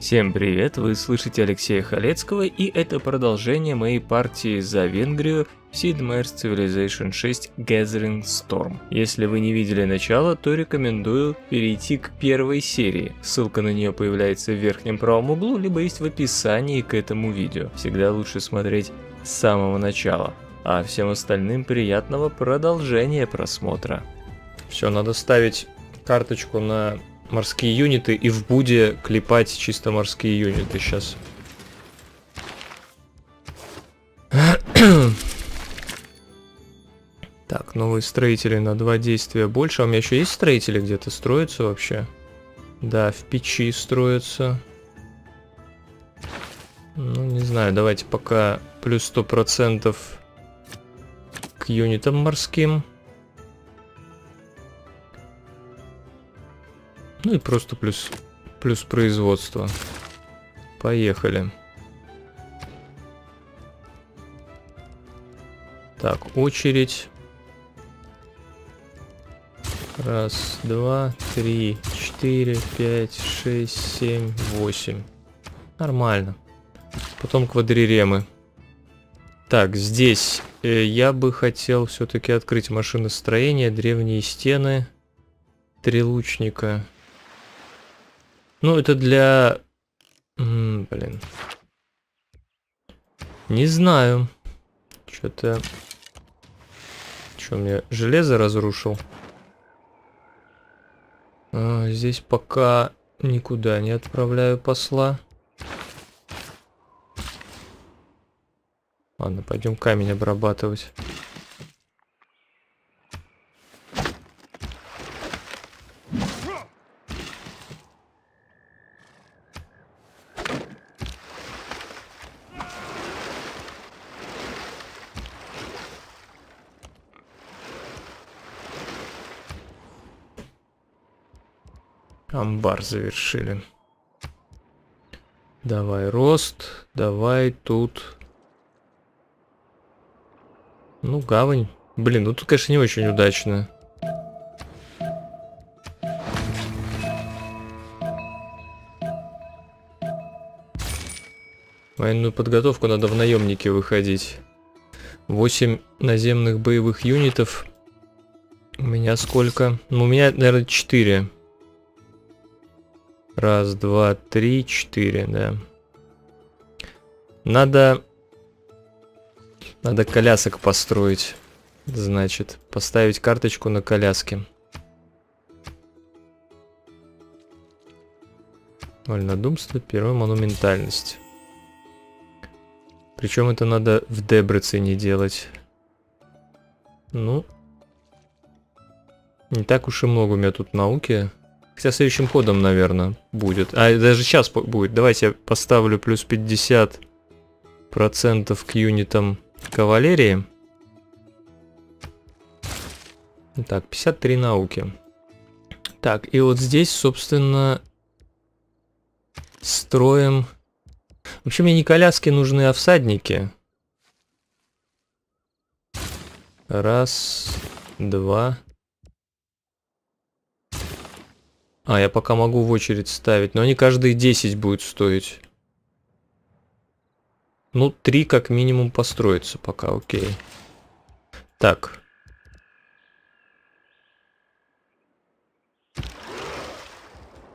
Всем привет, вы слышите Алексея Халецкого, и это продолжение моей партии за Венгрию в Sid Meier's Civilization VI Gathering Storm. Если вы не видели начало, то рекомендую перейти к первой серии. Ссылка на нее появляется в верхнем правом углу, либо есть в описании к этому видео. Всегда лучше смотреть с самого начала. А всем остальным приятного продолжения просмотра. Все, надо ставить карточку на морские юниты и в Буде клепать чисто морские юниты сейчас. Так, новые строители на 2 действия больше. А у меня еще есть строители где-то? Строятся вообще? Да, в печи строятся. Ну, не знаю, давайте пока плюс 100% к юнитам морским. Ну и просто плюс производство. Поехали. Так, очередь. Раз, два, три, четыре, пять, шесть, семь, восемь. Нормально. Потом квадриремы. Так, здесь я бы хотел все-таки открыть машиностроение, древние стены, три лучника. Ну, это для... блин. Не знаю. Что-то... Что, мне железо разрушил? А, здесь пока никуда не отправляю посла. Ладно, пойдем камень обрабатывать. Амбар завершили. Давай рост, давай тут. Ну, гавань. Блин, ну тут, конечно, не очень удачно. Военную подготовку надо в наемники выходить. 8 наземных боевых юнитов. У меня сколько? Ну, у меня, наверное, 4. Раз, два, три, 4, да. Надо колясок построить. Значит, поставить карточку на коляски. Вольнодумство, первая монументальность. Причем это надо в Дебрецене делать. Ну, не так уж и много у меня тут науки. Хотя следующим ходом, наверное, будет. А, даже сейчас будет. Давайте я поставлю плюс 50% к юнитам кавалерии. Так, 53 науки. Так, и вот здесь, собственно, строим... Вообще, мне не коляски нужны, а всадники. Раз, два... А, я пока могу в очередь ставить, но они каждые 10 будут стоить. Ну, 3 как минимум построится пока, окей. Так.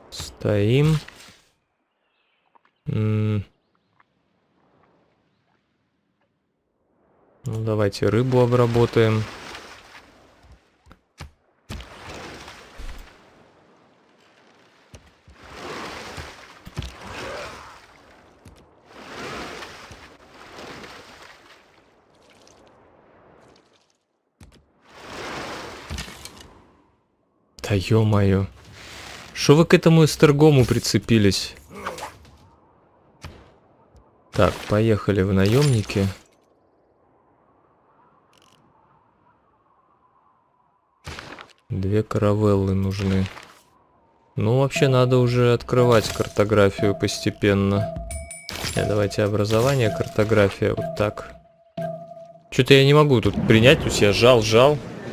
Стоим. Ну, давайте рыбу обработаем. Да ё-моё. Шо вы к этому эстергому прицепились? Так, поехали в наемники. Две каравеллы нужны. Ну, вообще, надо уже открывать картографию постепенно. Давайте образование, картография, вот так. Чё-то я не могу тут принять, то есть я жал.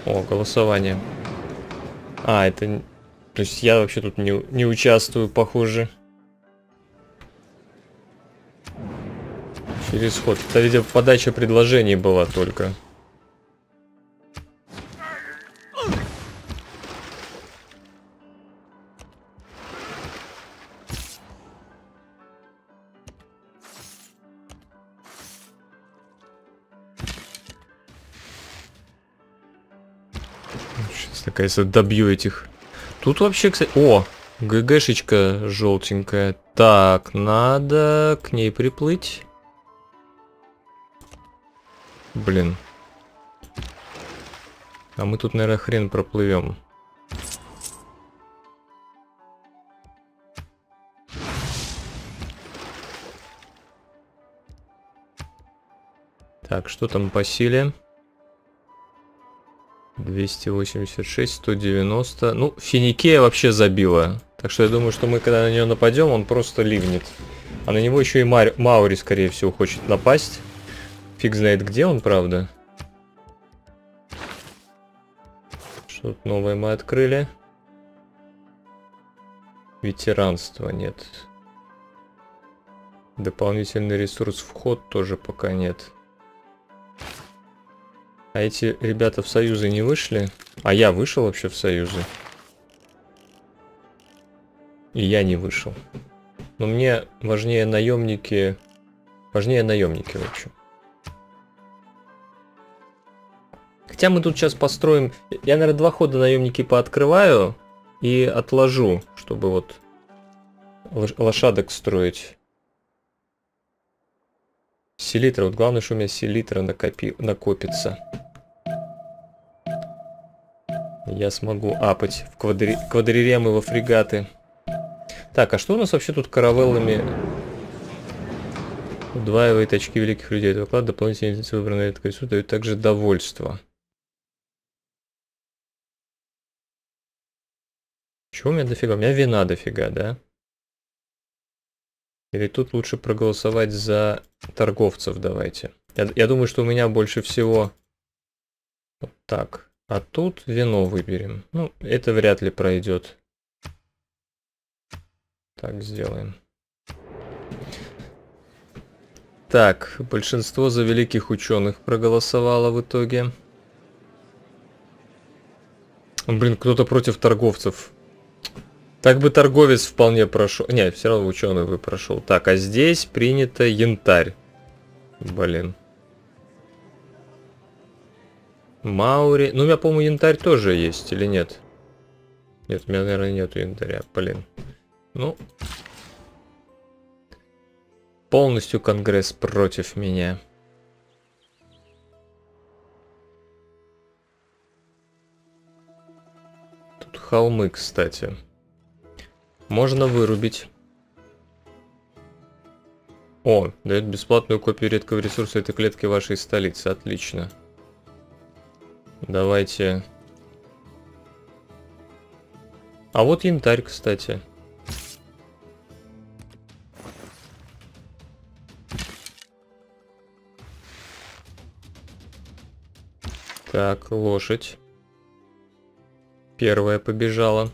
О, голосование. А, это... То есть я вообще тут не участвую, похоже. Пересход. Это, видимо, подача предложений была только. Сейчас, наконец-то, добью этих. Тут вообще, кстати... О! ГГшечка желтенькая. Так, надо к ней приплыть. Блин. А мы тут, наверное, хрен проплывем. Так, что там по силе? 286, 190. Ну, Финикея вообще забила. Так что я думаю, что мы, когда на нее нападем, он просто ливнет. А на него еще и Маури, скорее всего, хочет напасть. Фиг знает, где он, правда. Что-то новое мы открыли. Ветеранства нет. Дополнительный ресурс вход тоже пока нет. А эти ребята в союзы не вышли? А я вышел вообще в союзы. И я не вышел. Но мне важнее наемники. Важнее наемники, в общем. Хотя мы тут сейчас построим... Я, наверное, два хода наемники пооткрываю и отложу, чтобы вот лошадок строить. Селитра. Вот главное, что у меня селитра накопится. Я смогу апать в квадриремы, во фрегаты. Так, а что у нас вообще тут каравеллами? Удваивает очки великих людей. Этот оклад дополнительный единицы выбранной от колесу дают также довольство. Чего у меня дофига? У меня вина дофига, да? Или тут лучше проголосовать за торговцев, давайте. Я думаю, что у меня больше всего... Вот так. А тут вино выберем. Ну, это вряд ли пройдет. Так, сделаем. Так, большинство за великих ученых проголосовало в итоге. Блин, кто-то против торговцев. Так бы торговец вполне прошел. Не, все равно ученый бы прошел. Так, а здесь принято янтарь. Блин. Маури. Ну, у меня, по-моему, янтарь тоже есть, или нет? Нет, у меня, наверное, нету янтаря. Блин. Ну. Полностью Конгресс против меня. Тут холмы, кстати. Можно вырубить. О, дает бесплатную копию редкого ресурса этой клетки вашей столицы. Отлично. Давайте. А вот янтарь, кстати. Так, лошадь. Первая побежала.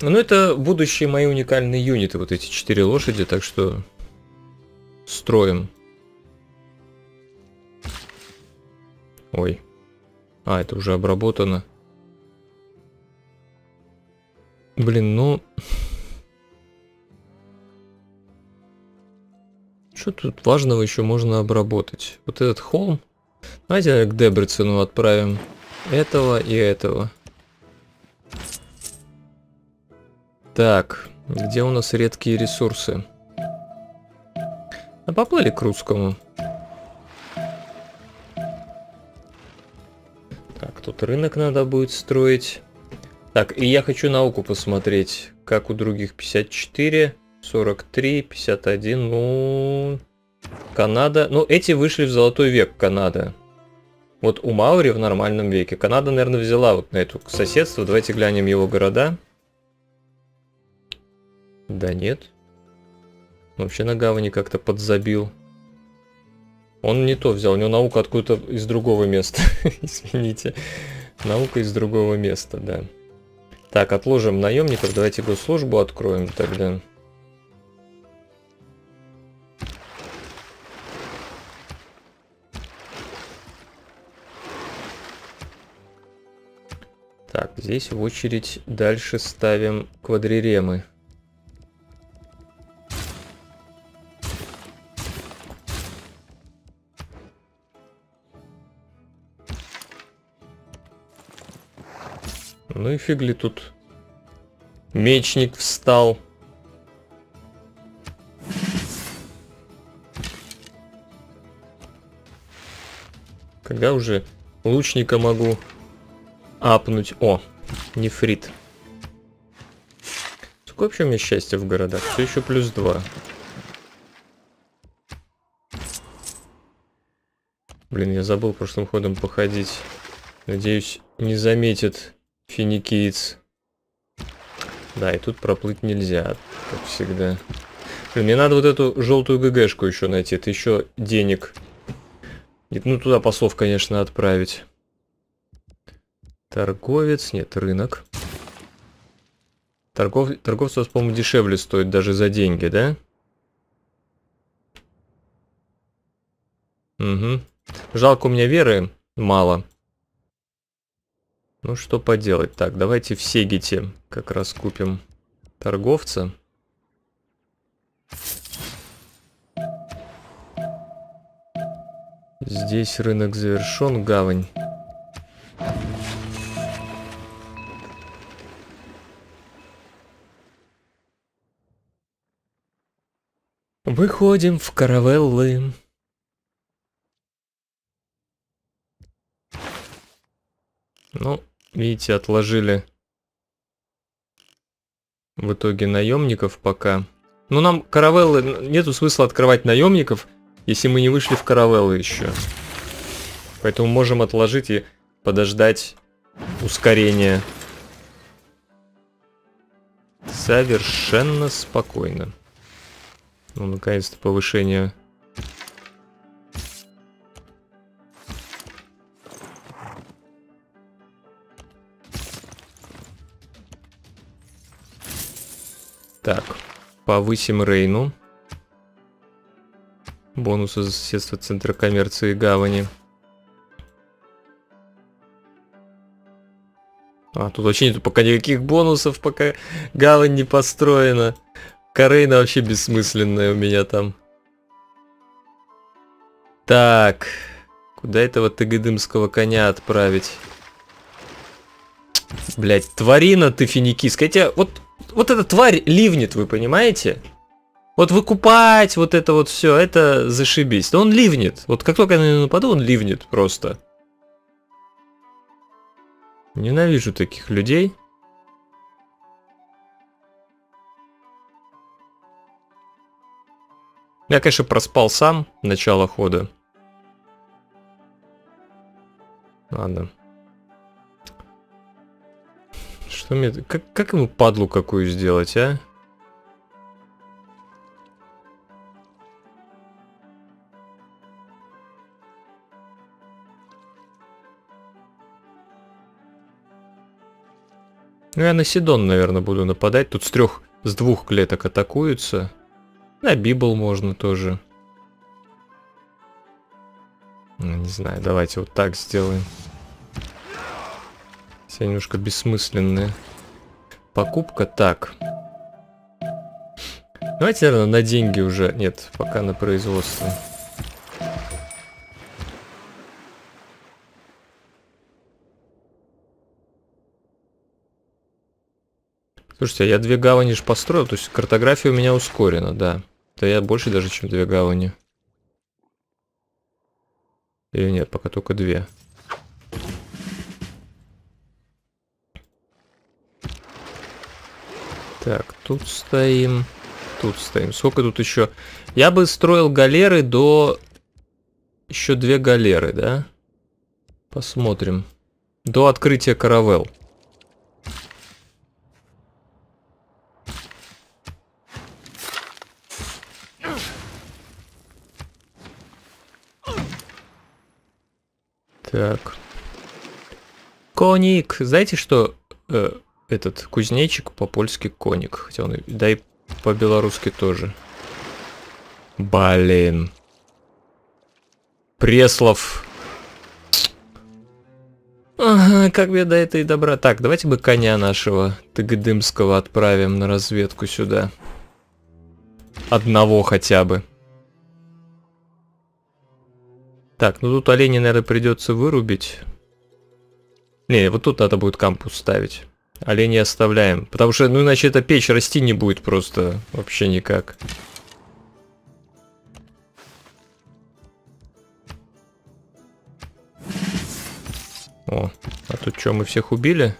Ну, это будущие мои уникальные юниты, вот эти 4 лошади, так что строим. Ой. А, это уже обработано. Блин, ну... Что тут важного еще можно обработать? Вот этот холм. Давайте, наверное, к Дебрецену отправим этого и этого. Так, где у нас редкие ресурсы? А поплыли к русскому. Так, тут рынок надо будет строить. Так, и я хочу науку посмотреть. Как у других 54, 43, 51, ну... Канада. Ну, эти вышли в золотой век, Канада. Вот у Маури в нормальном веке. Канада, наверное, взяла вот на эту соседство. Давайте глянем его города. Да нет. Вообще на гавани как-то подзабил. Он не то взял. У него наука откуда-то из другого места. Извините. Наука из другого места, да. Так, отложим наемников, давайте госслужбу откроем тогда. Так, здесь в очередь дальше ставим квадриремы. Ну и фиг ли тут мечник встал. Когда уже лучника могу апнуть? О, нефрит. Сколько вообще у меня счастья в городах? Все еще +2. Блин, я забыл прошлым ходом походить. Надеюсь, не заметит финикиец. Да, и тут проплыть нельзя, как всегда. Блин, мне надо вот эту желтую ГГшку еще найти. Это еще денег. Ну, туда послов, конечно, отправить. Торговец. Нет, рынок. Торговство, по-моему, дешевле стоит даже за деньги, да? Угу. Жалко, у меня веры мало. Ну что поделать. Так, давайте в Сегите как раз купим торговца. Здесь рынок завершен, гавань. Выходим в каравеллы. Ну, видите, отложили в итоге наемников пока. Но нам каравеллы... Нету смысла открывать наемников, если мы не вышли в каравеллы еще. Поэтому можем отложить и подождать ускорения. Совершенно спокойно. Ну, наконец-то повышение... Так, повысим Рейну. Бонусы за соседство центра коммерции и гавани. А, тут вообще нету пока никаких бонусов, пока гавань не построена. Рейна вообще бессмысленная у меня там. Так, куда этого тыгыдымского коня отправить? Блять, тварина ты финикийская. Я тебя... Вот эта тварь ливнет, вы понимаете? Вот выкупать вот это вот все, это зашибись. Но он ливнет. Вот как только я на него нападу, он ливнет просто. Ненавижу таких людей. Я, конечно, проспал сам начало хода. Ладно. Что мне... Как ему падлу какую сделать, а? Ну, я на Сидон, наверное, буду нападать. Тут с двух клеток атакуются. На Библ можно тоже. Ну, не знаю, давайте вот так сделаем. Все немножко бессмысленные. Покупка, так. Давайте, наверное, на деньги уже. Нет, пока на производство. Слушайте, а я 2 гавани же построил, то есть картография у меня ускорена, да. Да я больше даже, чем 2 гавани. Или нет, пока только 2. Так, тут стоим. Тут стоим. Сколько тут еще? Я бы строил галеры до... Еще 2 галеры, да? Посмотрим. До открытия каравелл. Так. Коник. Знаете, что этот кузнечик по-польски коник? Хотя он, да и по-белорусски тоже. Блин. Преслав. Ага, как беда это и добра. Так, давайте бы коня нашего тыгдымского отправим на разведку сюда. Одного хотя бы. Так, ну тут оленей, наверное, придется вырубить. Не, вот тут надо будет кампус ставить. Оленей оставляем. Потому что, ну иначе эта печь расти не будет просто. Вообще никак. О, а тут что, мы всех убили?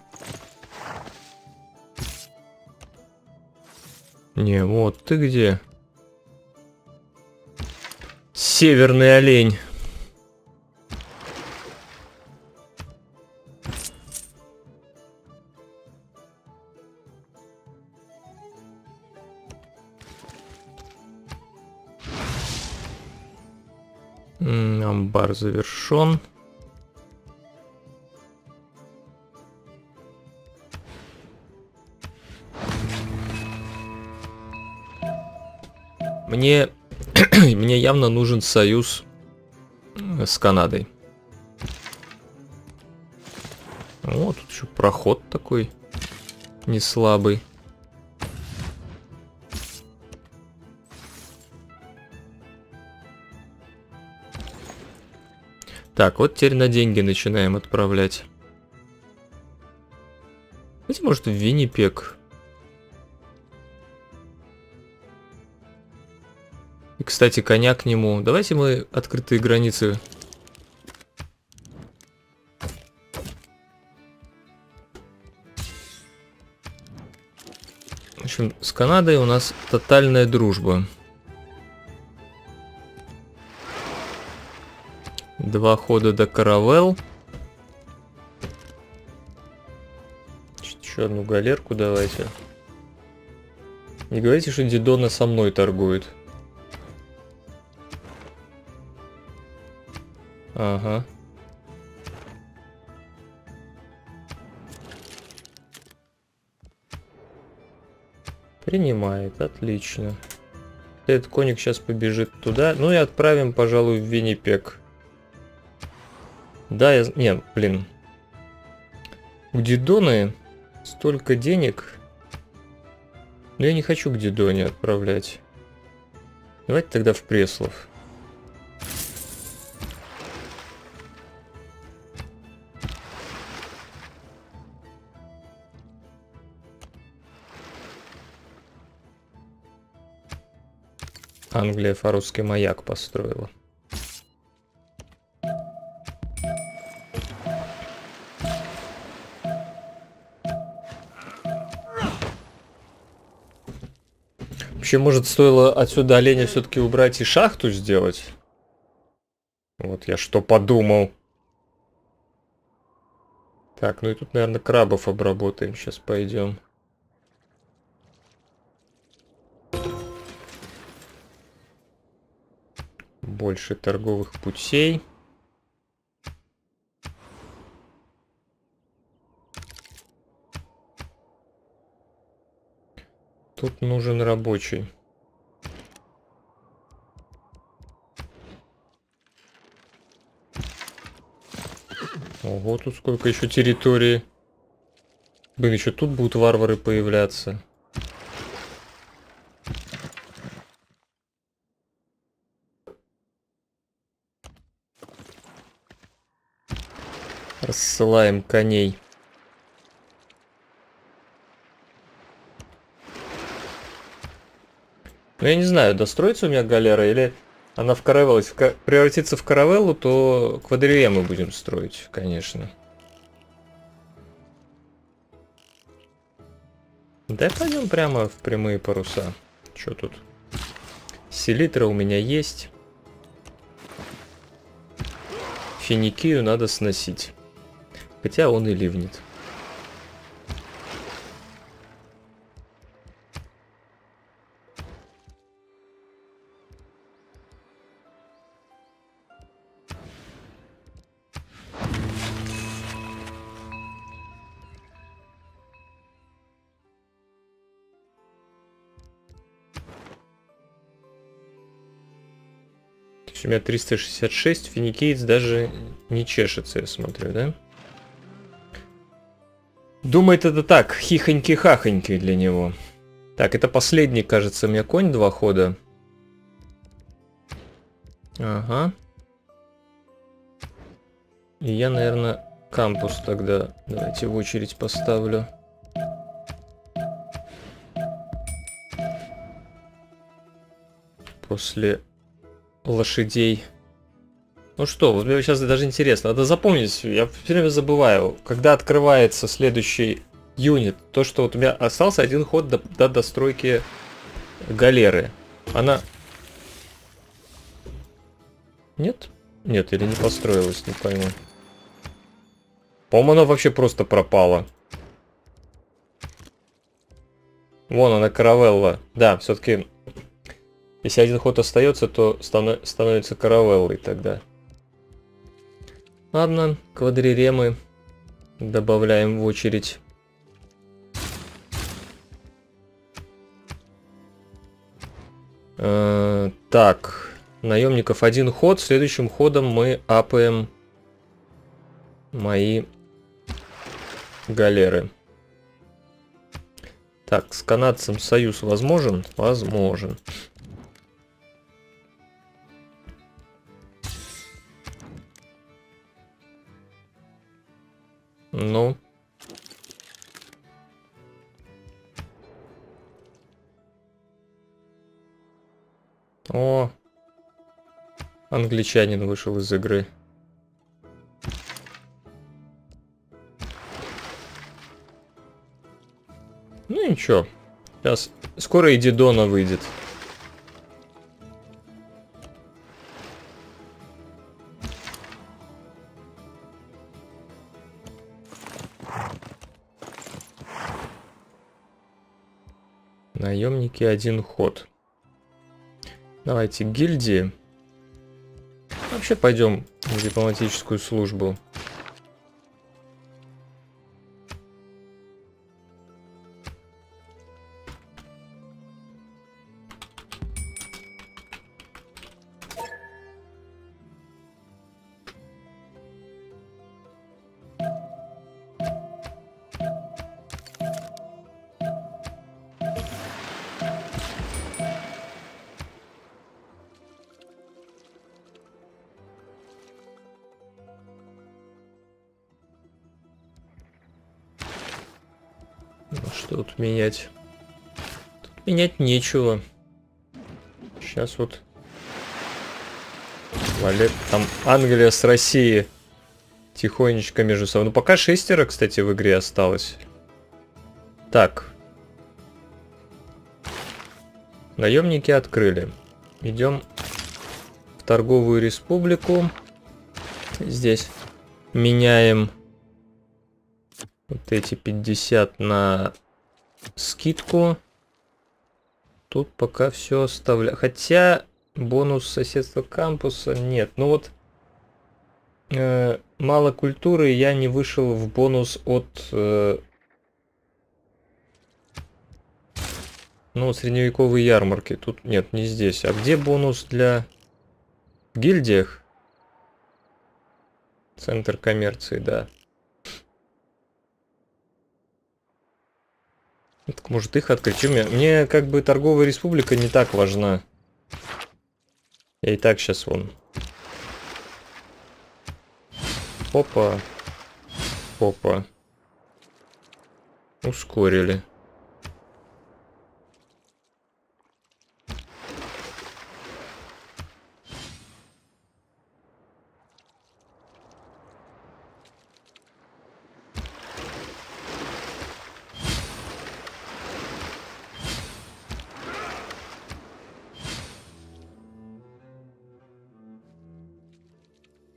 Не, вот ты где? Северный олень. Амбар завершен. Мне явно нужен союз с Канадой. О, тут еще проход такой не слабый. Так, вот теперь на деньги начинаем отправлять. Знаете, может, в Виннипег. И, кстати, коня к нему. Давайте мы открытые границы. В общем, с Канадой у нас тотальная дружба. Два хода до каравел. Еще одну галерку давайте. Не говорите, что Дидона со мной торгует. Ага. Принимает, отлично. Этот коник сейчас побежит туда. Ну и отправим, пожалуй, в Виннипег. Да, я... Не, блин. У Дидоны столько денег. Но я не хочу к Дидоне отправлять. Давайте тогда в Преслов. Англия Фаросский маяк построила. Вообще, может, стоило отсюда оленя все-таки убрать и шахту сделать? Вот я что подумал. Так, ну и тут, наверное, крабов обработаем. Сейчас пойдем. Больше торговых путей. Тут нужен рабочий. Ого, тут сколько еще территории. Блин, еще тут будут варвары появляться. Рассылаем коней. Ну я не знаю, достроится у меня галера или она в каравеллу. Если превратится в каравеллу, то квадрилье мы будем строить, конечно. Да пойдем прямо в прямые паруса. Чё тут? Селитра у меня есть. Финикею надо сносить. Хотя он и ливнет. У меня 366, финикеец даже не чешется, я смотрю, да? Думает это так, хихоньки-хахоньки для него. Так, это последний, кажется, у меня конь 2 хода. Ага. И я, наверное, кампус тогда давайте в очередь поставлю. После лошадей. Ну что, вот мне сейчас даже интересно. Надо запомнить, я все время забываю, когда открывается следующий юнит. То, что вот у меня остался 1 ход до достройки галеры. Она... Нет? Нет, или не построилась, не пойму. По-моему, она вообще просто пропала. Вон она, каравелла. Да, все-таки... Если 1 ход остается, то становится каравеллой тогда. Ладно, квадриремы добавляем в очередь. Так, наемников 1 ход. Следующим ходом мы апаем мои галеры. Так, с канадцем союз возможен? Возможен. Ну. О. Англичанин вышел из игры. Ну ничего. Сейчас скоро и Дидона выйдет. Наемники 1 ход. Давайте гильдии. Вообще пойдем в дипломатическую службу. Менять. Тут менять нечего. Сейчас вот. Валет, там Англия с Россией тихонечко между собой. Ну пока 6, кстати, в игре осталось. Так. Наемники открыли. Идем в торговую республику. Здесь меняем вот эти 50 на... скидку. Тут пока все оставляю. Хотя бонус соседства кампуса нет. Ну вот мало культуры, я не вышел в бонус от ну, средневековой ярмарки. Тут нет, не здесь. А где бонус для в гильдиях? Центр коммерции, да. Так, может их открыть? Мне как бы торговая республика не так важна. Я и так сейчас вон. Опа. Опа. Ускорили.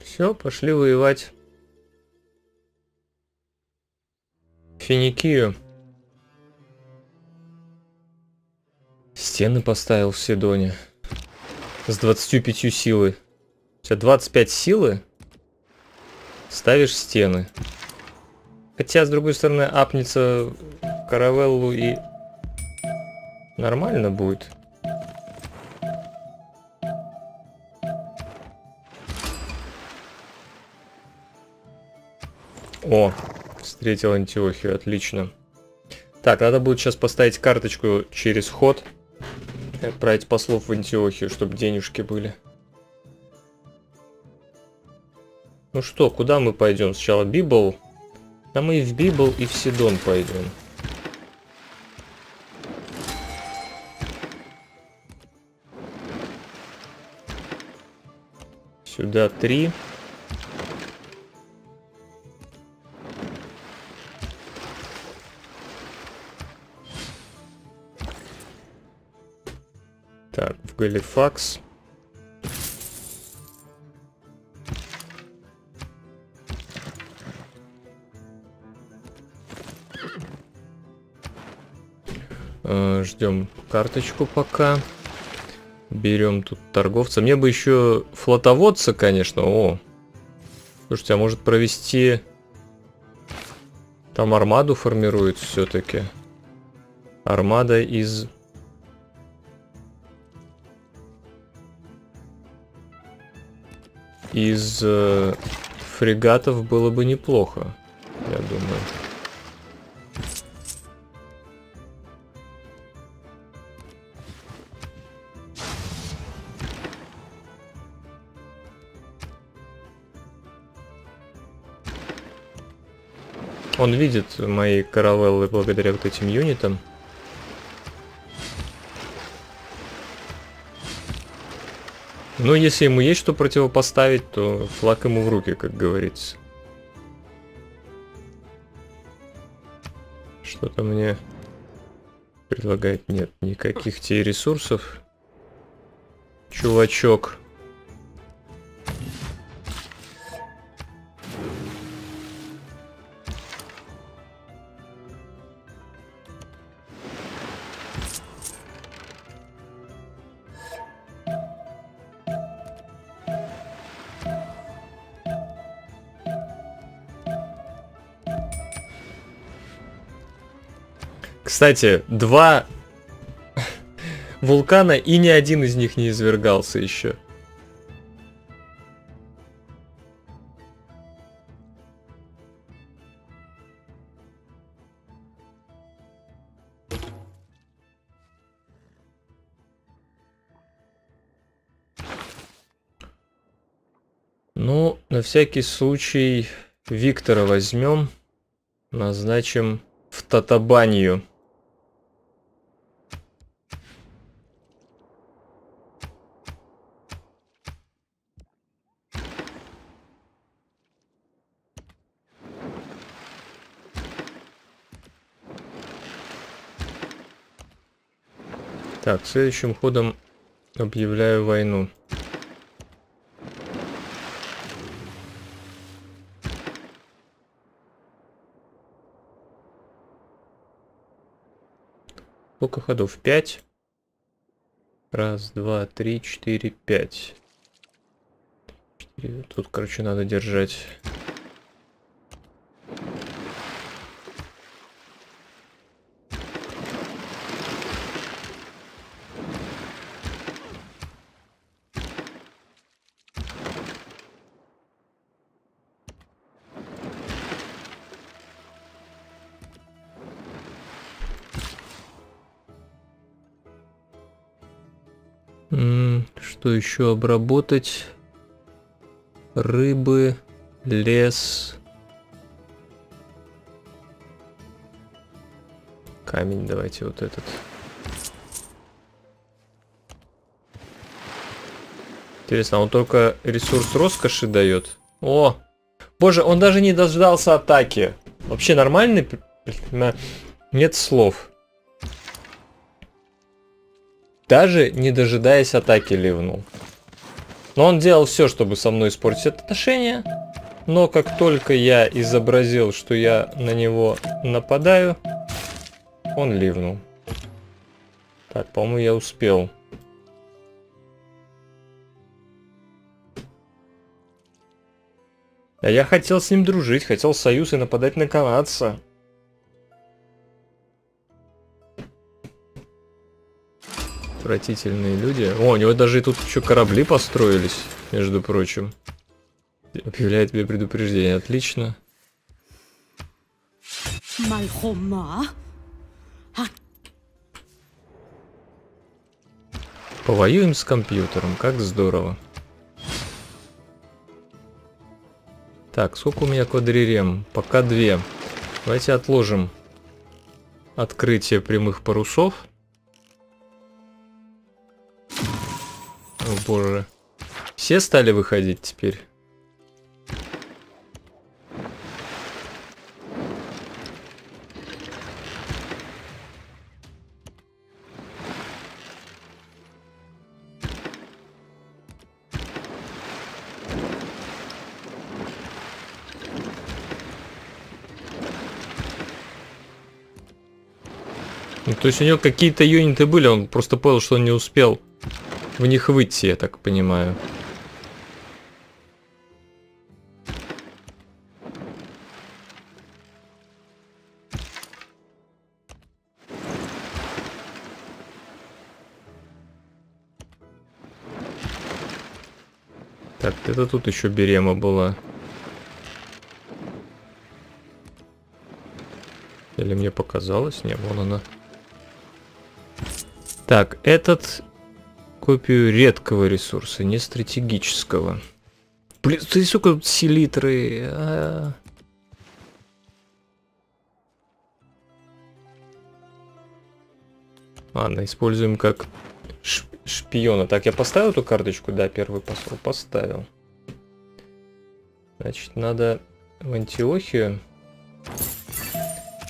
Все, пошли воевать. Финикию. Стены поставил в Сидоне. С 25 силы. У тебя 25 силы. Ставишь стены. Хотя, с другой стороны, апнется каравеллу и... Нормально будет. О, встретил Антиохию, отлично. Так, надо будет сейчас поставить карточку через ход. Отправить послов в Антиохию, чтобы денежки были. Ну что, куда мы пойдем? Сначала Библ. А мы и в Библ, и в Сидон пойдем. Сюда 3. Так, в Галифакс. Ждем карточку пока. Берем тут торговца. Мне бы еще флотоводца, конечно. О, слушайте, а может провести... Там армаду формируют все-таки. Армада из... Из фрегатов было бы неплохо, я думаю. Он видит мои каравеллы благодаря вот этим юнитам. Но если ему есть что противопоставить, то флаг ему в руки, как говорится. Что-то мне предлагает. Нет, никаких тебе ресурсов. Чувачок. Кстати, 2 вулкана, и ни один из них не извергался еще. Ну, на всякий случай Виктора возьмем, назначим в Татабанию. Так, следующим ходом объявляю войну. Сколько ходов? 5. 1, 2, 3, 4, 5. Тут, короче, надо держать. Что еще обработать? Рыбы, лес, камень. Давайте вот этот. Интересно, он только ресурс роскоши дает? О, боже, он даже не дождался атаки. Вообще нормальный? Нет слов. Даже не дожидаясь атаки ливнул. Но он делал все, чтобы со мной испортить отношения. Но как только я изобразил, что я на него нападаю, он ливнул. Так, по-моему, я успел. А я хотел с ним дружить, хотел союз и нападать на канадца. Отвратительные люди. О, у него даже и тут еще корабли построились, между прочим. Объявляет тебе предупреждение. Отлично. Повоюем с компьютером, как здорово. Так, сколько у меня квадрирем? Пока 2. Давайте отложим открытие прямых парусов. О боже. Все стали выходить теперь? То есть у него какие-то юниты были, он просто понял, что он не успел в них выйти, я так понимаю. Так, это тут еще берема была. Или мне показалось? Не, вон она. Так, этот копию редкого ресурса, не стратегического. Блин, ты сука, селитры. Ладно, используем как шпиона. Так, я поставил эту карточку? Да, первый посол поставил. Значит, надо в Антиохию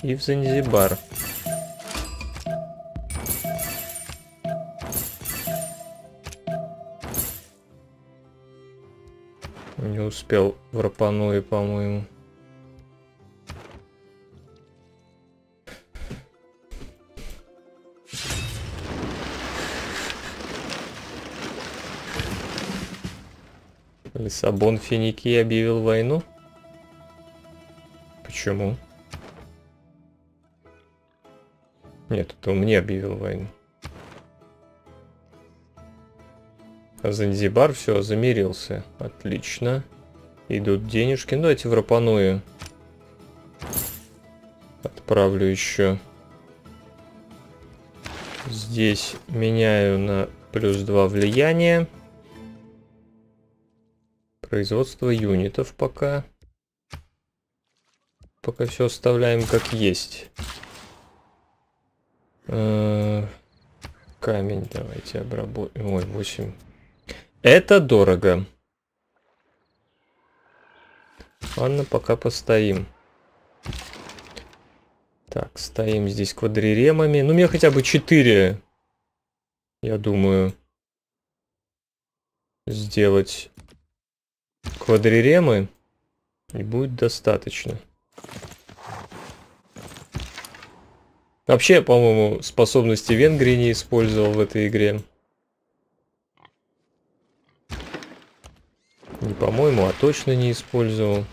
и в Занзибар. Не успел в Рапануи, по-моему. Лиссабон Финикея объявил войну? Почему? Нет, это он мне объявил войну. Занзибар, все, замирился. Отлично. Идут денежки. Ну, давайте в Рапануи отправлю еще. Здесь меняю на +2 влияние. Производство юнитов пока. Пока все оставляем как есть. Камень давайте обработаем. Ой, 8. Это дорого. Ладно, пока постоим. Так, стоим здесь квадриремами. Ну, мне хотя бы 4, я думаю, сделать квадриремы. И будет достаточно. Вообще, я, по-моему, способности Венгрии не использовал в этой игре. Не по-моему, а точно не использовал.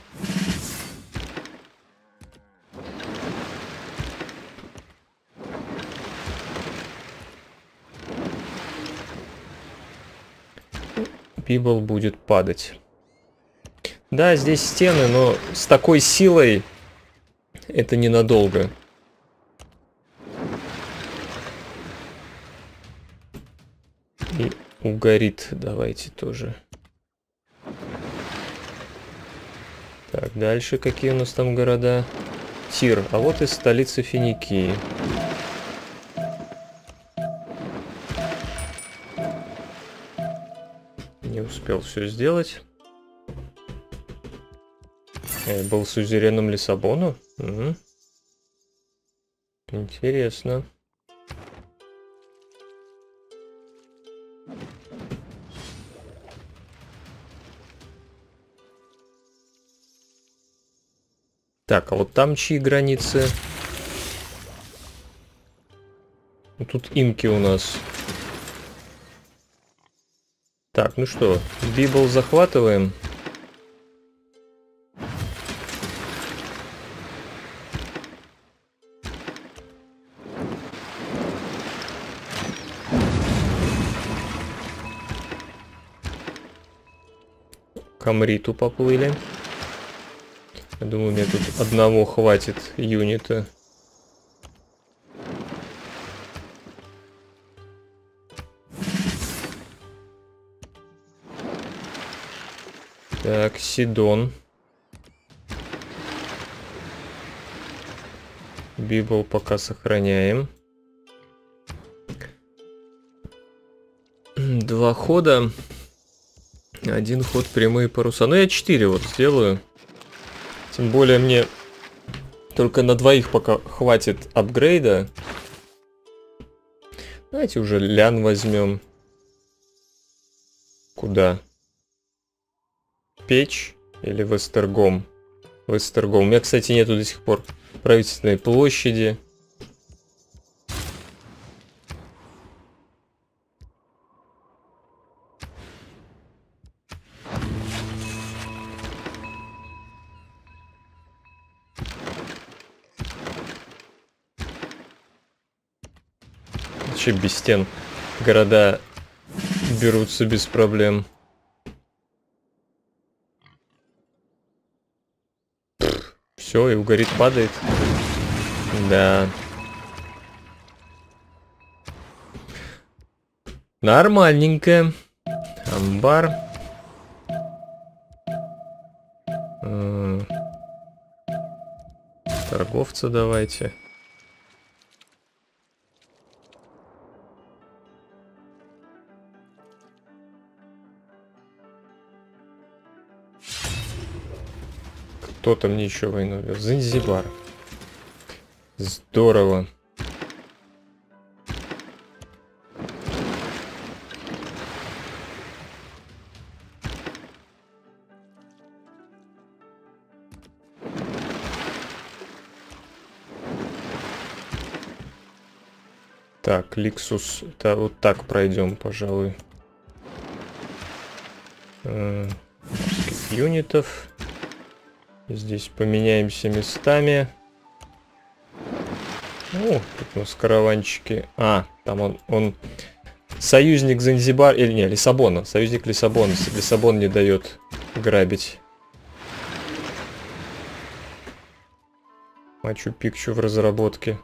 Библ будет падать. Да, здесь стены, но с такой силой это ненадолго. И угорит, давайте тоже. Так, дальше какие у нас там города? Тир, а вот и столица Финикии. Не успел все сделать. Я был сюзереном Лиссабону? Угу. Интересно. Так, а вот там чьи границы? Тут инки у нас. Так, ну что, Библ захватываем. Камриту поплыли. Я думаю, мне тут одного хватит юнита. Так, Сидон. Библ пока сохраняем. Два хода. Один ход прямые паруса. Ну я 4 вот сделаю. Тем более мне только на двоих пока хватит апгрейда. Давайте уже лян возьмем. Куда? Печь или Вестергом? Вестергом. У меня, кстати, нету до сих пор правительственной площади. Вообще без стен города берутся без проблем. Все, и угорит, падает. Да. Нормальненько. Амбар. Торговца давайте. Кто-то мне еще войну вел. Занзибар. Здорово. Так, Ликсус. Да, вот так пройдем, пожалуй. Юнитов. Здесь поменяемся местами. О, тут у нас караванчики. А, там он союзник Занзибар, или не, Лиссабона. Союзник Лиссабона. Лиссабон не дает грабить. Мачу-Пикчу в разработке.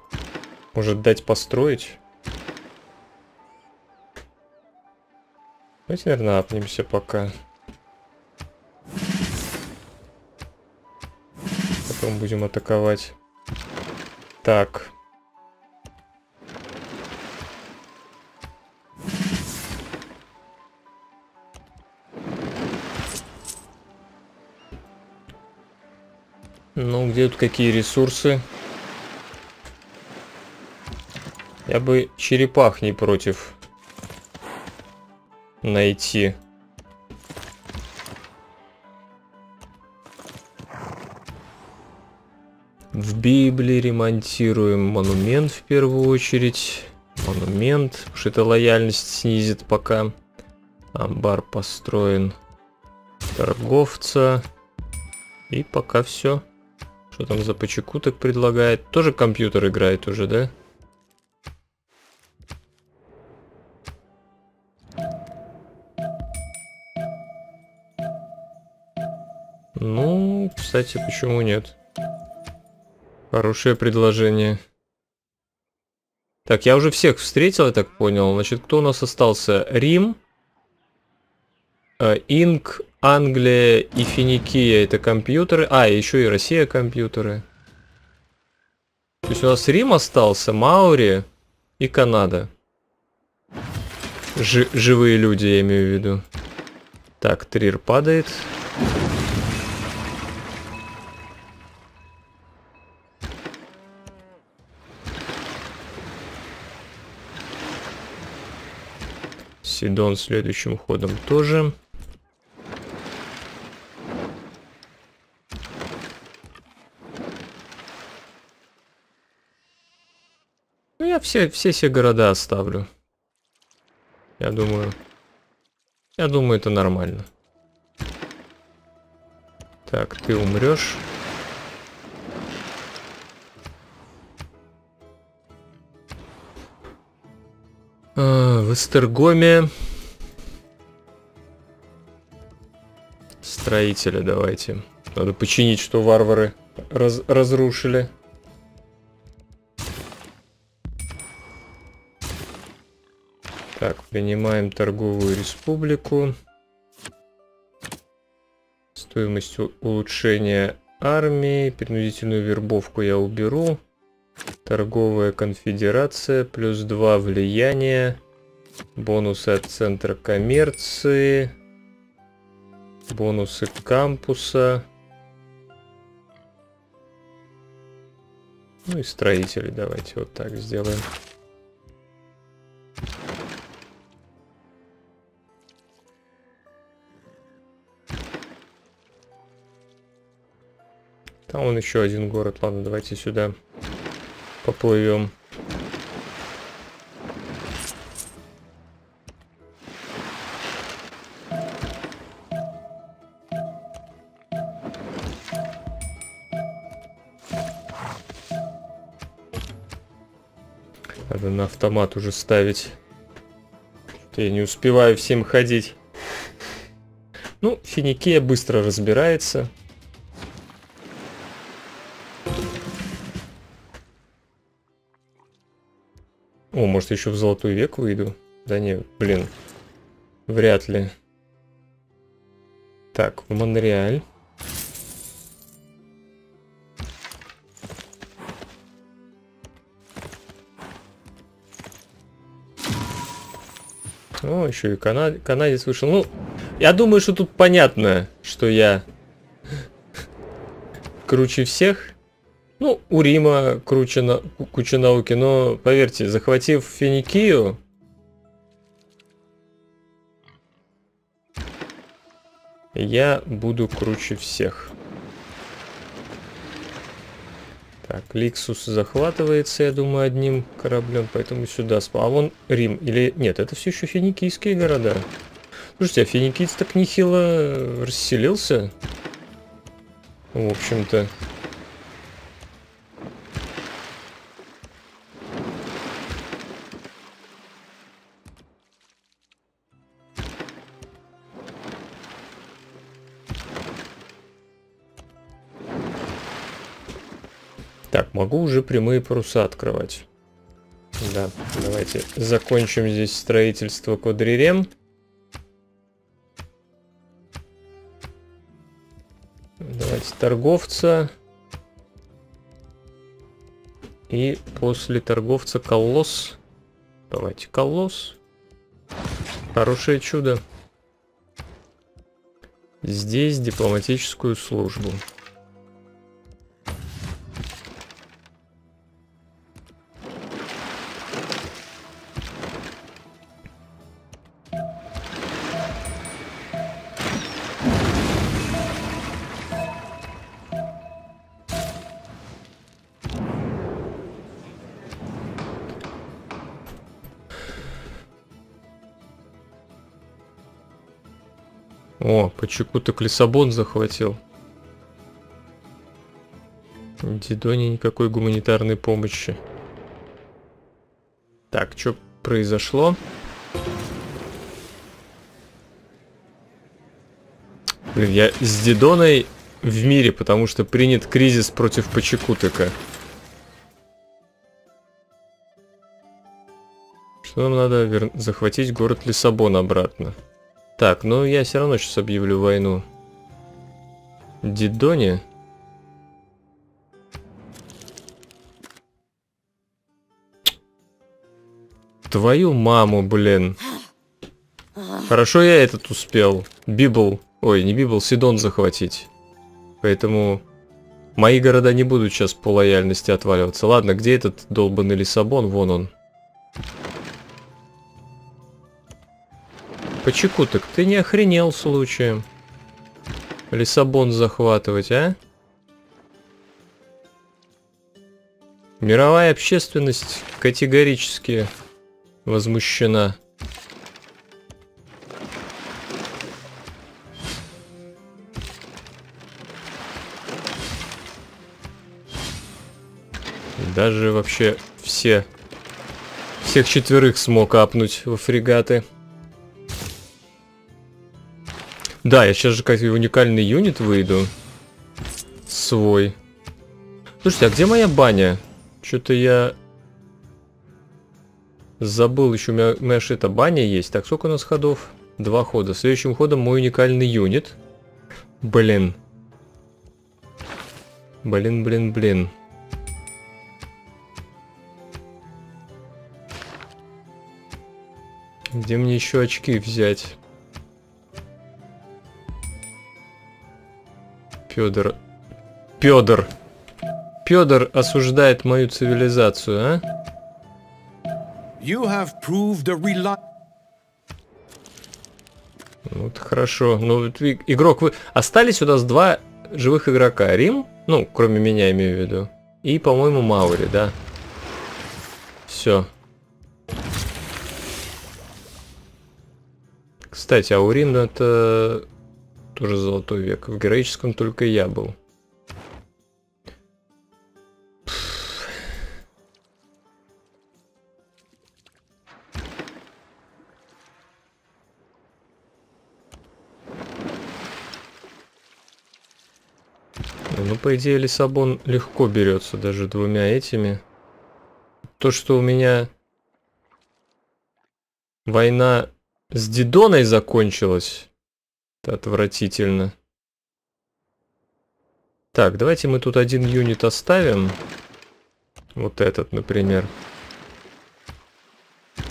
Может дать построить? Давайте, наверное, апнемся пока. Будем атаковать. Так. Ну, где тут какие ресурсы? Я бы черепах не против найти. В Библии ремонтируем монумент в первую очередь. Монумент, потому что это лояльность снизит пока. Амбар построен. Торговца. И пока все. Что там за Пачакутек предлагает? Тоже компьютер играет уже, да? Ну, кстати, почему нет? Хорошее предложение. Так, я уже всех встретил, я так понял. Значит, кто у нас остался? Рим, Инк, Англия и Финикея — это компьютеры. А, еще и Россия компьютеры. То есть у нас Рим остался, Маури и Канада. Живые люди, я имею в виду. Так, Трир падает. Сидон следующим ходом тоже. Ну, я все города оставлю. Я думаю, это нормально. Так, ты умрешь. В Эстергоме строителя давайте. Надо починить, что варвары разрушили. Так, принимаем торговую республику. Стоимость улучшения армии. Принудительную вербовку я уберу. Торговая конфедерация. Плюс 2 влияния. Бонусы от центра коммерции. Бонусы кампуса. Ну и строителей давайте вот так сделаем. А вон еще один город. Ладно, давайте сюда поплывем. Надо на автомат уже ставить. Я не успеваю всем ходить. Ну, Финикея быстро разбирается. О, может, еще в золотой век выйду? Да не, блин. Вряд ли. Так, в Монреаль. О, еще и канадец вышел. Ну, я думаю, что тут понятно, что я круче всех. Ну, у Рима куча науки, но, поверьте, захватив Финикию, я буду круче всех. Так, Ликсус захватывается, я думаю, одним кораблем, поэтому сюда спал. А вон Рим, или... Нет, это все еще финикийские города. Слушайте, а финикийц так нехило расселился, в общем-то. Так, могу уже прямые паруса открывать. Да, давайте закончим здесь строительство квадрирем. Давайте торговца. И после торговца колосс. Давайте колосс. Хорошее чудо. Здесь дипломатическую службу. О, Пачакутек Лиссабон захватил. Дидоне никакой гуманитарной помощи. Так, что произошло? Блин, я с Дидоной в мире, потому что принят кризис против Пачакутека. Что нам надо? Захватить город Лиссабон обратно. Так, ну я все равно сейчас объявлю войну Дидоне. Твою маму, блин. Хорошо я этот успел. Библ, ой, не Библ, Сидон захватить. Поэтому мои города не будут сейчас по лояльности отваливаться. Ладно, где этот долбанный Лиссабон? Вон он. Пачакутек, ты не охренел случаем Лиссабон захватывать, а? Мировая общественность категорически возмущена. Даже вообще всех четверых смог апнуть во фрегаты. Да, я сейчас же как уникальный юнит выйду. свой. Слушайте, а где моя баня? Что-то я забыл, еще у меня же эта баня есть. Так, сколько у нас ходов? 2 хода. Следующим ходом мой уникальный юнит. Блин. Блин. Где мне еще очки взять? Пёдор осуждает мою цивилизацию, а? Вот хорошо. Ну, игрок, вы... Остались у нас 2 живых игрока. Рим, ну, кроме меня, имею в виду. И, по-моему, Маури, да? Все. Кстати, а у Рима это... тоже золотой век. В героическом только я был. Ну, по идее, Лиссабон легко берется даже 2 этими. То, что у меня война с Дидоной закончилась, это отвратительно. Так, давайте мы тут 1 юнит оставим. Вот этот, например.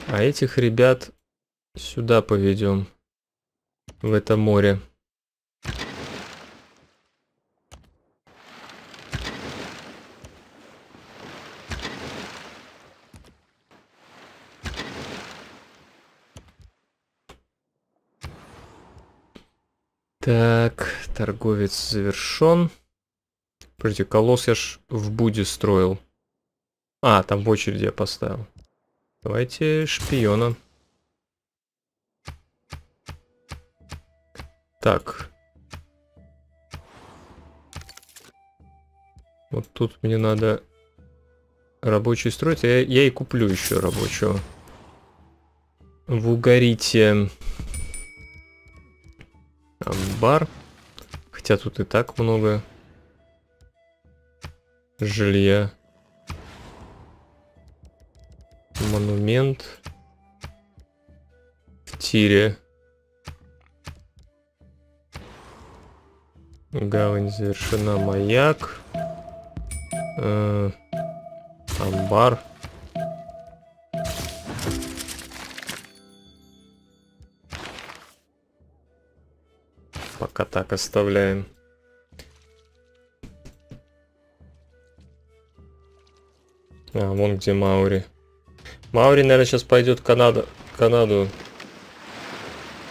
А этих ребят сюда поведем. В это море. Так, торговец завершен. Подожди, колосс я ж в Буде строил. А, там в очереди я поставил. Давайте шпиона. Так. Вот тут мне надо рабочий строить. Я и куплю еще рабочего. В Угарите. Бар, хотя тут и так много жилья. Монумент в Тире. Гавань завершена, маяк. Амбар. Пока так оставляем. А, вон где Маури. Маури, наверное, сейчас пойдет Канаду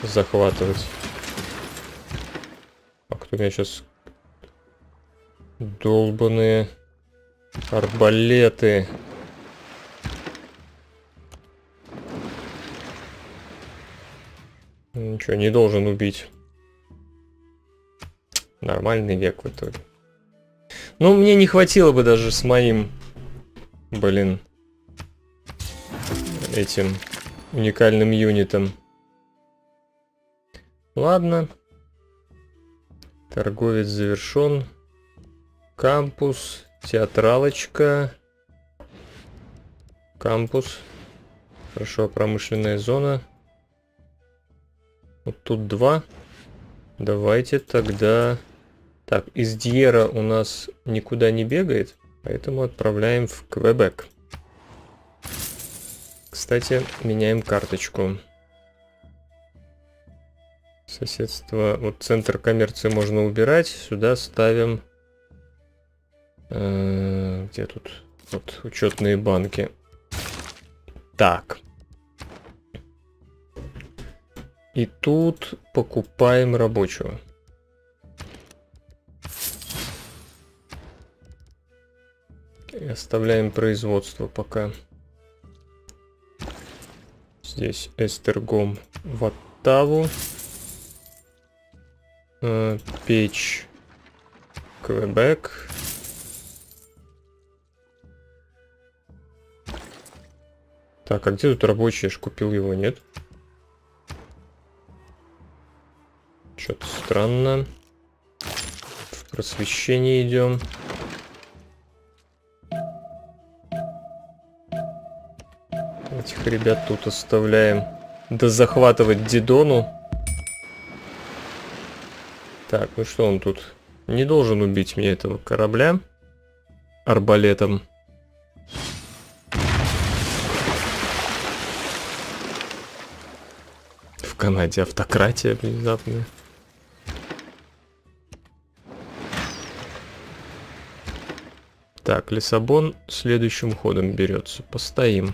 захватывать. А кто у меня сейчас? Долбаные арбалеты. Ничего, не должен убить. Нормальный век в итоге. Ну, мне не хватило бы даже с моим, блин, этим уникальным юнитом. Ладно. Торговец завершен. Кампус, театралочка. Кампус. Хорошо, промышленная зона. Вот тут 2. Давайте тогда... Так, из Дьера у нас никуда не бегает, поэтому отправляем в Квебек. Кстати, меняем карточку. Соседство... Вот центр коммерции можно убирать. Сюда ставим... Где тут? Вот, учетные банки. Так. И тут покупаем рабочего. И оставляем производство пока. Здесь эстергом в Оттаву. Печь Квебек. Так, а где тут рабочий? Я ж купил его, нет? Что-то странно. В просвещение идем. Этих ребят тут оставляем. Да захватывать Дидону. Так, ну что он тут? Не должен убить мне этого корабля арбалетом. В Канаде автократия внезапная. Так, Лиссабон следующим ходом берется. Постоим.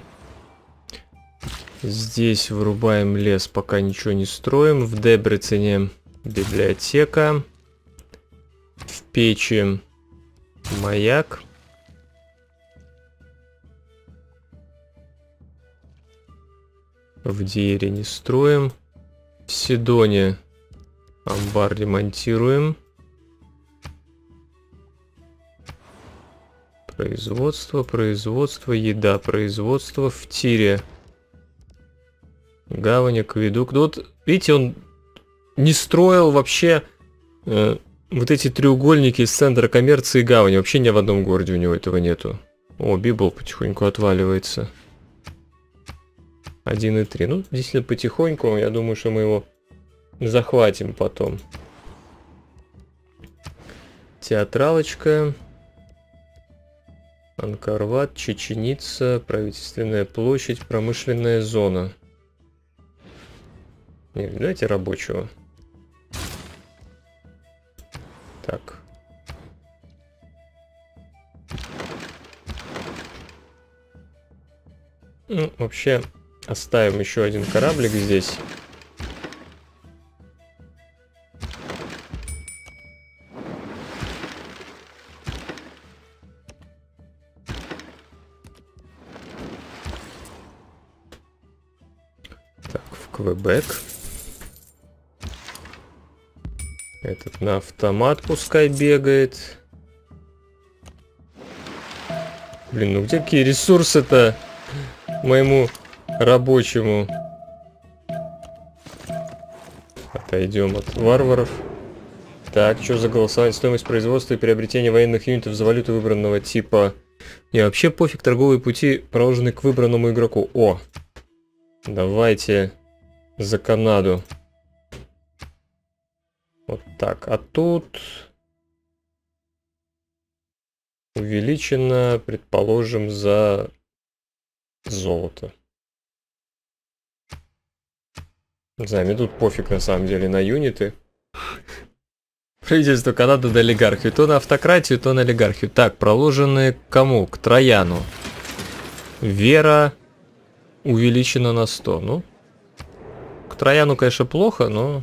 Здесь вырубаем лес, пока ничего не строим. В Дебрецене библиотека. В Печи маяк. В Диере не строим. В Сидоне амбар ремонтируем. Производство, производство, еда, производство. В Тире гавань, акведук. Вот, видите, он не строил вообще вот эти треугольники из центра коммерции и гавани. Вообще ни в одном городе у него этого нету. О, Библ потихоньку отваливается. 1,3. Ну, действительно, потихоньку. Я думаю, что мы его захватим потом. Театралочка. Анкарват, Чеченица, правительственная площадь, промышленная зона. Нет, давайте рабочего. Так. Ну, вообще, оставим еще один кораблик здесь. Так, в Квебек. Этот на автомат пускай бегает. Блин, ну где какие ресурсы-то моему рабочему? Отойдем от варваров. Так, что за голосование? Стоимость производства и приобретения военных юнитов за валюту выбранного типа. Не, вообще пофиг, торговые пути проложены к выбранному игроку. О! Давайте за Канаду. Вот так, а тут увеличено, предположим, за золото. Не знаю, мне тут пофиг на самом деле на юниты. Правительство Канады до олигархии. То на автократию, то на олигархию. Так, проложены к кому? К Траяну. Вера увеличена на 100. Ну, к Траяну, конечно, плохо, но...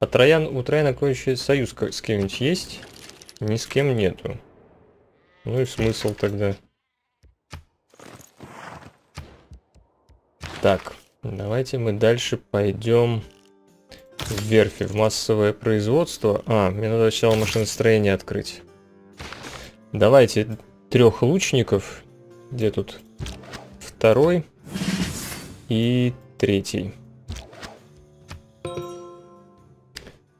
А Траян, у Траяна кое-что союз с кем-нибудь есть? Ни с кем нету. Ну и смысл тогда. Так, давайте мы дальше пойдем в верфи, в массовое производство. А, мне надо сначала машиностроение открыть. Давайте 3 лучников. Где тут? 2 и 3.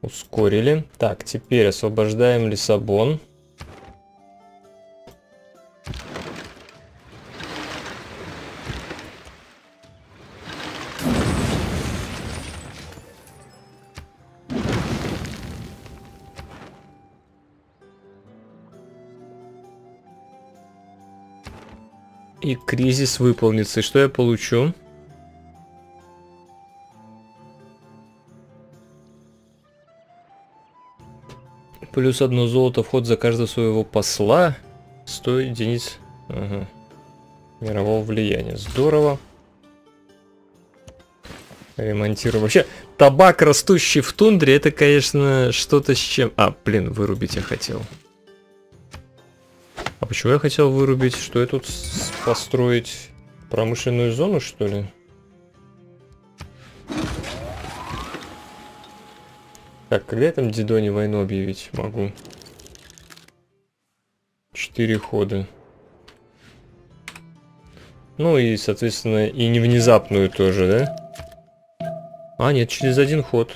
Ускорили. Так, теперь освобождаем Лиссабон. И кризис выполнится. И что я получу? Плюс 1 золото вход за каждого своего посла. 100 единиц, ага, мирового влияния. Здорово. Ремонтируем. Вообще, табак, растущий в тундре, это, конечно, что-то с чем... А, блин, вырубить я хотел. А почему я хотел вырубить? Что я тут построить? Промышленную зону, что ли? Так, когда я там Дидоне войну объявить могу? 4 хода. Ну и, соответственно, и не внезапную тоже, да? А, нет, через 1 ход.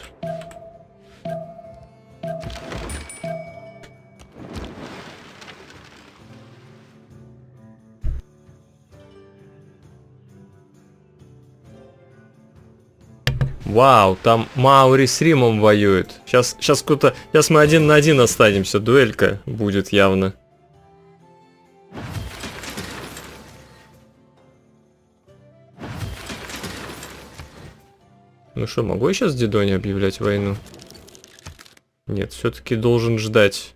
Вау, там Маури с Римом воюет. Сейчас кто-то... Сейчас мы 1 на 1 останемся. Дуэлька будет явно. Ну что, могу я сейчас Дидоне объявлять войну? Нет, все-таки должен ждать.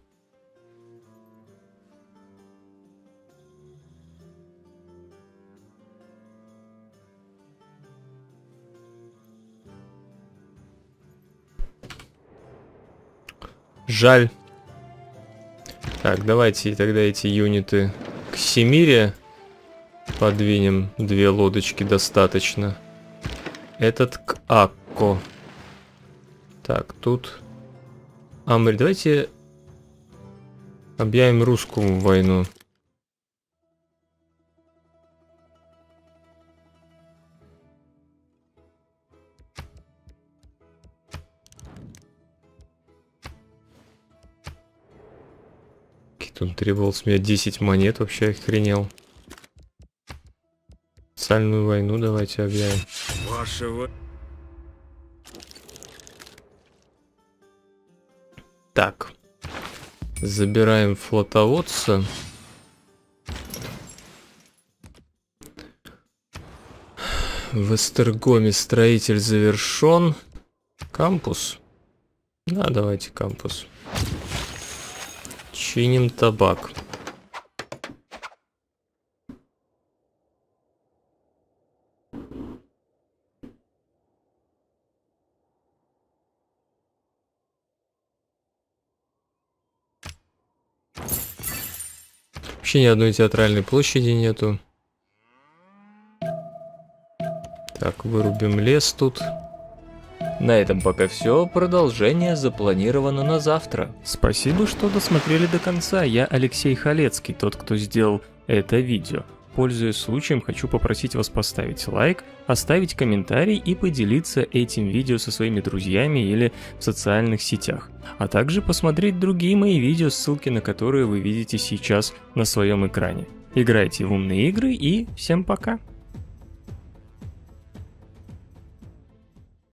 Жаль. Так, давайте тогда эти юниты к Семире подвинем. 2 лодочки достаточно. Этот к Акко. Так, тут... Амри, давайте объявим русскую войну. Он требовал с меня 10 монет, вообще охренел. Социальную войну давайте объявим. Вашего... Так. Забираем флотоводца. В Эстергоме строитель завершен. Кампус. Да, давайте кампус. Чиним табак. Вообще ни одной театральной площади нету. Так, вырубим лес тут. На этом пока все, продолжение запланировано на завтра. Спасибо, что досмотрели до конца, я Алексей Халецкий, тот, кто сделал это видео. Пользуясь случаем, хочу попросить вас поставить лайк, оставить комментарий и поделиться этим видео со своими друзьями или в социальных сетях. А также посмотреть другие мои видео, ссылки на которые вы видите сейчас на своем экране. Играйте в умные игры и всем пока!